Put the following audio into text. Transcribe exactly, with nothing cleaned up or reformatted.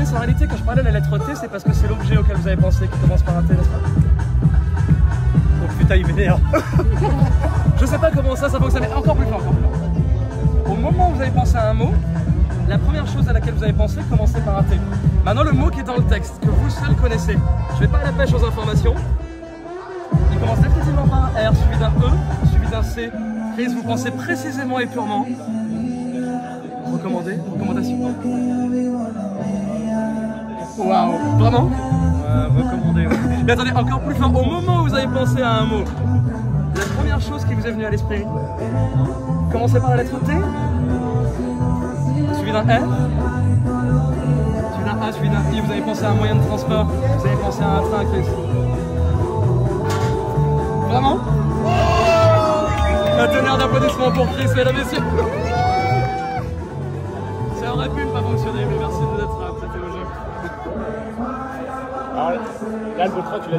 T, c'est en réalité quand je parlais de la lettre T, c'est parce que c'est l'objet auquel vous avez pensé qui commence par un T, n'est-ce pas? Oh putain, il m'énerve. Je sais pas comment ça, ça fonctionne, mais encore plus fort, encore plus fort. Au moment où vous avez pensé à un mot, la première chose à laquelle vous avez pensé commençait par un T. Maintenant, le mot qui est dans le texte, que vous seul connaissez, je vais pas à la pêche aux informations, il commence effectivement par un R, suivi d'un E, suivi d'un C. Chris, vous pensez précisément et purement. Recommandé, recommandation. Waouh, vraiment euh, recommandé, ouais. Mais attendez, encore plus fort, au moment où vous avez pensé à un mot, la première chose qui vous est venue à l'esprit, commencez par la lettre T, suivi d'un R, suivi d'un A, suivi d'un I, vous avez pensé à un moyen de transport, vous avez pensé à un train, Chris. Vraiment un tonnerre d'applaudissements pour Chris, mesdames et messieurs. Ça aurait pu ne pas fonctionner, mais merci de nous être là, c'était le jeu. Alors là, le contrat, tu l'as dit.